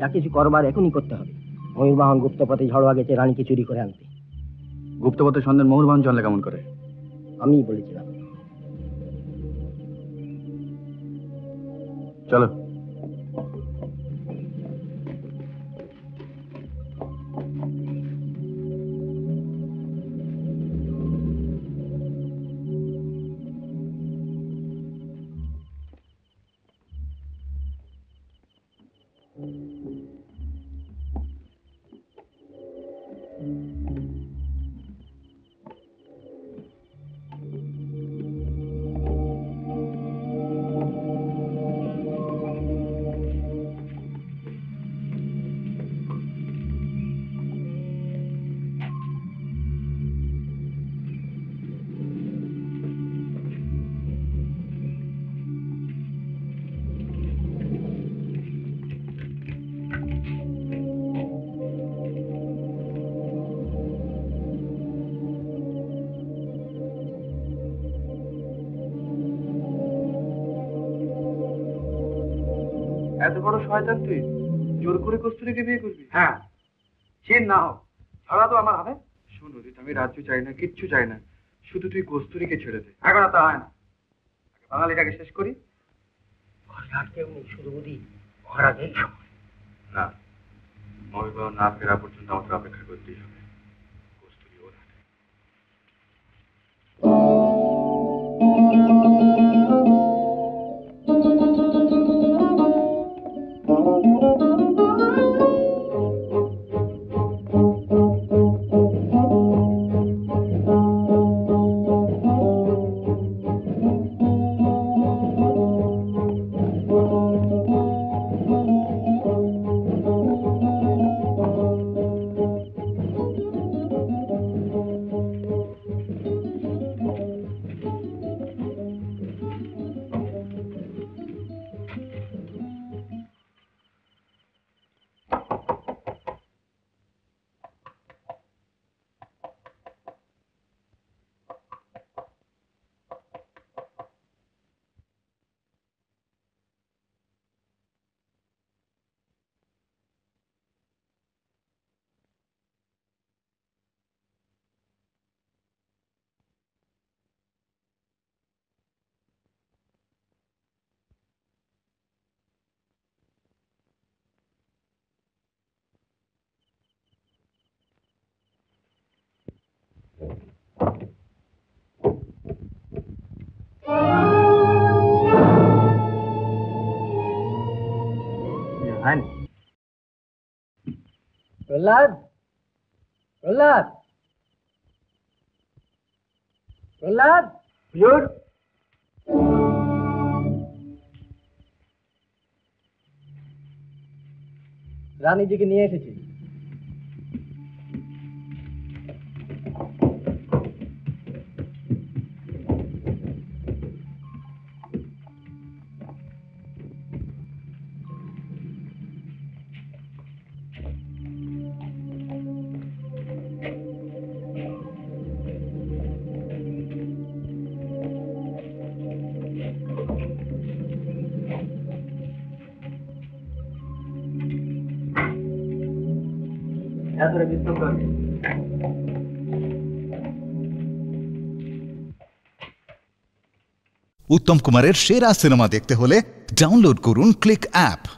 যা কিছু করবার এখনই করতে হবে। ময়ূর বাহন গুপ্তপথে ঝড়োয়া গেছে রানীকে চুরি করে আনতে। গুপ্তপথে সন্ধান ময়ূর বাহন জানলে কেমন করে? আমি বলেছিলাম। চলো। শয়তান তুই জোর করে কস্তুরীকে বিয়ে করবি? হ্যাঁ, সে না হোক ছাড়া তো আমার হবে। শোন রিত, আমি রাজ্য চাই না, কিচ্ছু চাই না, শুধু তুই কস্তুরীকে ছেড়ে দে। এখন তা হয় না, বাঙালিটাকে শেষ করি। শুধু বুঝি ঘোরা দেই না, মহিলা না ফেরা পর্যন্ত আমাদের অপেক্ষা করতেই হবে। প্রহ্লাদ, প্রহ্লাদ, প্রহ্লাদ, হুজুর। রানীজিকে নিয়ে এসেছি। उत्तम कुमार सेरा सिनेमा देखते होले डाउनलोड करुन क्लिक ऐप।